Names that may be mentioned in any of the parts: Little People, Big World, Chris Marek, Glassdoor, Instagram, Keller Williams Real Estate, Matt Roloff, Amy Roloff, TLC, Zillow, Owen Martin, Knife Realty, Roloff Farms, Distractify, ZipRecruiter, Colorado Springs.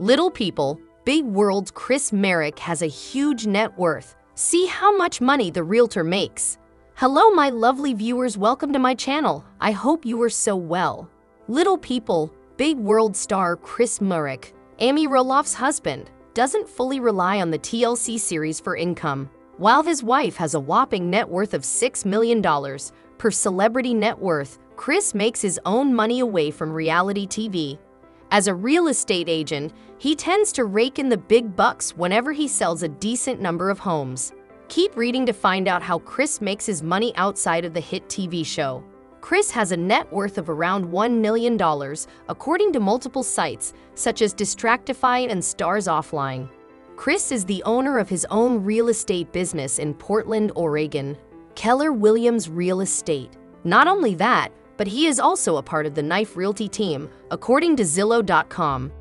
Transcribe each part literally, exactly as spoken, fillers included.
Little People, Big World's Chris Marek has a huge net worth. See how much money the realtor makes. Hello my lovely viewers, welcome to my channel. I hope you are so well. Little People, Big World star Chris Marek, Amy Roloff's husband, doesn't fully rely on the T L C series for income. While his wife has a whopping net worth of six million dollars per celebrity net worth, Chris makes his own money away from reality T V. As a real estate agent, he tends to rake in the big bucks whenever he sells a decent number of homes. Keep reading to find out how Chris makes his money outside of the hit T V show. Chris has a net worth of around one million dollars, according to multiple sites, such as Distractify and Stars Offline. Chris is the owner of his own real estate business in Portland, Oregon, Keller Williams Real Estate. Not only that, but he is also a part of the Knife Realty team, according to Zillow dot com.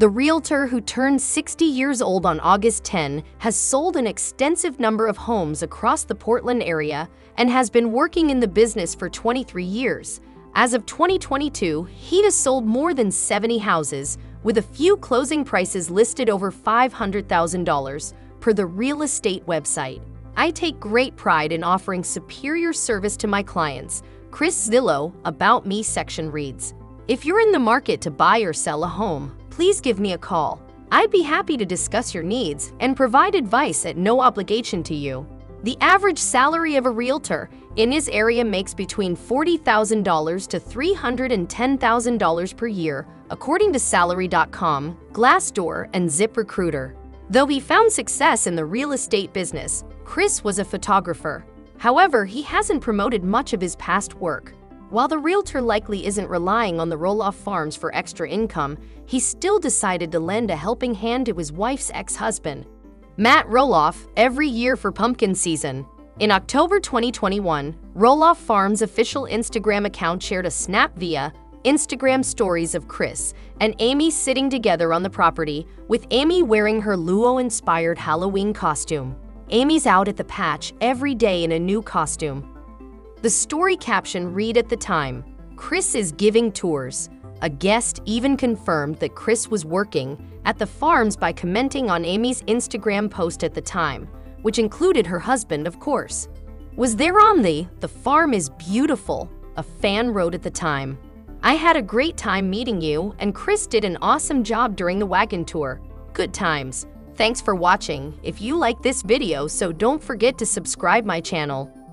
The realtor, who turned sixty years old on August tenth, has sold an extensive number of homes across the Portland area and has been working in the business for twenty-three years. As of twenty twenty-two, he has sold more than seventy houses, with a few closing prices listed over five hundred thousand dollars, per the real estate website. I take great pride in offering superior service to my clients. Chris Zillow About Me section reads, "If you're in the market to buy or sell a home, please give me a call. I'd be happy to discuss your needs and provide advice at no obligation to you." The average salary of a realtor in his area makes between forty thousand dollars to three hundred ten thousand dollars per year, according to Salary dot com, Glassdoor, and ZipRecruiter. Though he found success in the real estate business, Chris was a photographer. However, he hasn't promoted much of his past work. While the realtor likely isn't relying on the Roloff Farms for extra income, he still decided to lend a helping hand to his wife's ex-husband, Matt Roloff, every year for pumpkin season. In October twenty twenty-one, Roloff Farms' official Instagram account shared a snap via Instagram stories of Chris and Amy sitting together on the property, with Amy wearing her luau-inspired Halloween costume. "Amy's out at the patch every day in a new costume." The story caption read, "At the time, Chris is giving tours." A guest even confirmed that Chris was working at the farms by commenting on Amy's Instagram post at the time, which included her husband, of course. "Was there on the, the farm is beautiful," a fan wrote at the time. "I had a great time meeting you, and Chris did an awesome job during the wagon tour. Good times." Thanks for watching. If you like this video, so don't forget to subscribe my channel.